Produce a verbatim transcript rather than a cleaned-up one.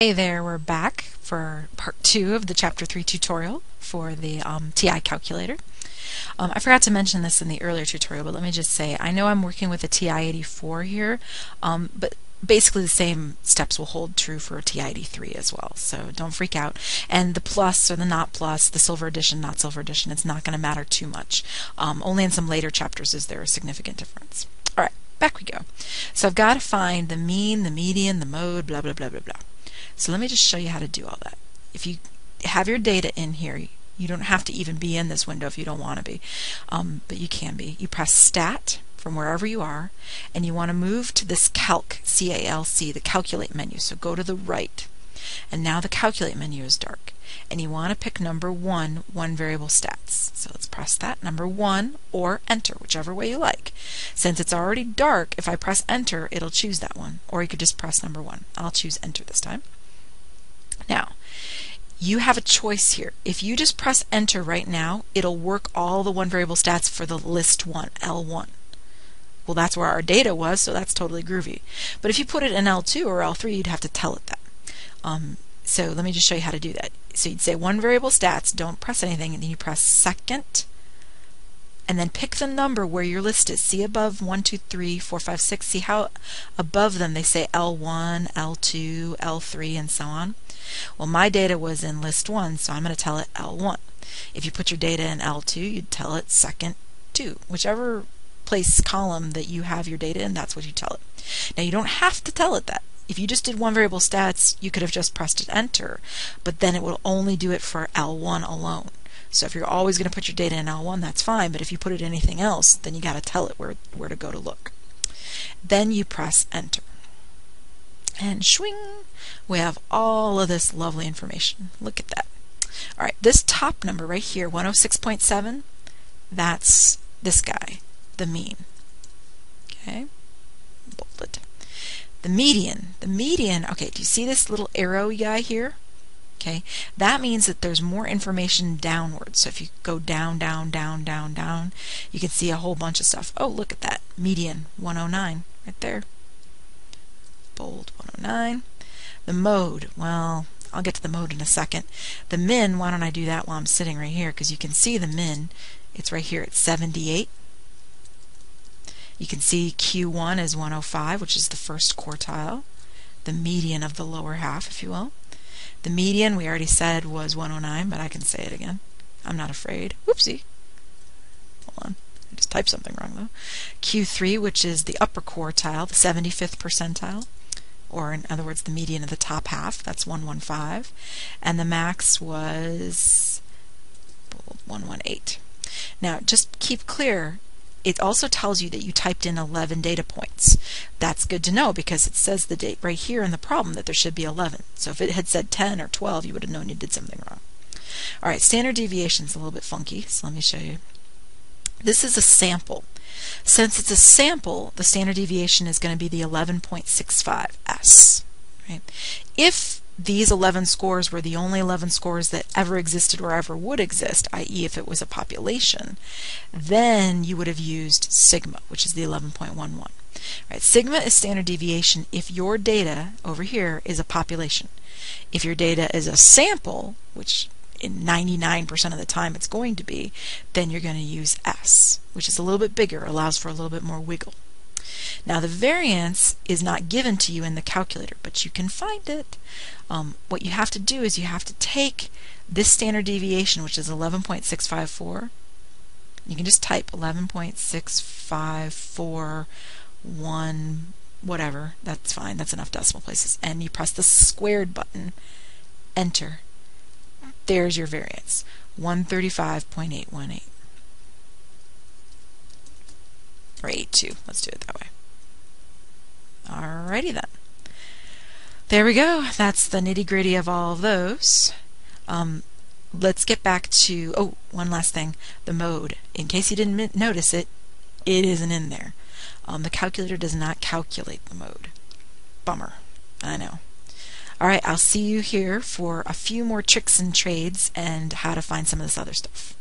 Hey there, we're back for part two of the chapter three tutorial for the um, T I calculator. Um, I forgot to mention this in the earlier tutorial, but let me just say, I know I'm working with a T I eighty-four here, um, but basically the same steps will hold true for T I eighty-three as well, so don't freak out. And the plus or the not plus, the silver edition, not silver edition, it's not going to matter too much. Um, only in some later chapters is there a significant difference. Alright, back we go. So I've got to find the mean, the median, the mode, blah blah blah blah blah. So let me just show you how to do all that. If you have your data in here, you don't have to even be in this window if you don't want to be, um, but you can be. You press Stat from wherever you are, and you want to move to this Calc, C A L C, the Calculate menu. So go to the right, and now the Calculate menu is dark, and you want to pick number one, one variable stats. So let's press that, number one, or Enter, whichever way you like. Since it's already dark, if I press Enter, it'll choose that one, or you could just press number one. I'll choose Enter this time. Now, you have a choice here. If you just press Enter right now, it'll work all the one variable stats for the list one, L one. Well, that's where our data was, so that's totally groovy. But if you put it in L two or L three, you'd have to tell it that. Um, so let me just show you how to do that. So you'd say one variable stats, don't press anything, and then you press second, and then pick the number where your list is. See above one, two, three, four, five, six. See how above them they say L one, L two, L three, and so on. Well, my data was in list one, so I'm going to tell it L one. If you put your data in L two, you'd tell it second two. Whichever place column that you have your data in, that's what you tell it. Now, you don't have to tell it that. If you just did one variable stats, you could have just pressed it Enter, but then it will only do it for L one alone. So if you're always going to put your data in L one, that's fine, but if you put it in anything else, then you got to tell it where, where to go to look. Then you press Enter. And shwing, we have all of this lovely information. Look at that. All right, this top number right here, one oh six point seven, that's this guy, the mean. Okay, bolded. The median, the median, okay, do you see this little arrow guy here? Okay, that means that there's more information downward. So if you go down, down, down, down, down, you can see a whole bunch of stuff. Oh, look at that, median, one oh nine, right there. Bold, one oh nine. The mode, well, I'll get to the mode in a second. The min, why don't I do that while I'm sitting right here, because you can see the min, it's right here at seventy-eight. You can see Q one is one oh five, which is the first quartile, the median of the lower half, if you will. The median, we already said, was one oh nine, but I can say it again. I'm not afraid. Whoopsie. Hold on. I just typed something wrong, though. Q three, which is the upper quartile, the seventy-fifth percentile, or in other words, the median of the top half, that's one one five, and the max was one one eight. Now, just keep clear, it also tells you that you typed in eleven data points. That's good to know because it says the date right here in the problem that there should be eleven. So if it had said ten or twelve, you would have known you did something wrong. All right, standard deviation is a little bit funky, so let me show you. This is a sample. Since it's a sample, the standard deviation is going to be the eleven point six five S. Right? If these eleven scores were the only eleven scores that ever existed or ever would exist, that is if it was a population, then you would have used sigma, which is the eleven point one one. Right? Sigma is standard deviation if your data over here is a population. If your data is a sample, which in ninety-nine percent of the time it's going to be, then you're going to use S, which is a little bit bigger, allows for a little bit more wiggle. Now the variance is not given to you in the calculator, but you can find it. Um, what you have to do is you have to take this standard deviation, which is eleven point six five four. You can just type eleven point six five four one, whatever, that's fine, that's enough decimal places, and you press the squared button, Enter. There's your variance, one thirty-five point eight one eight. Or eighty-two, let's do it that way. Alrighty then. There we go. That's the nitty-gritty of all of those. Um, let's get back to, oh, one last thing, the mode. In case you didn't notice it, it isn't in there. Um, the calculator does not calculate the mode. Bummer. I know. Alright, I'll see you here for a few more tricks and trades and how to find some of this other stuff.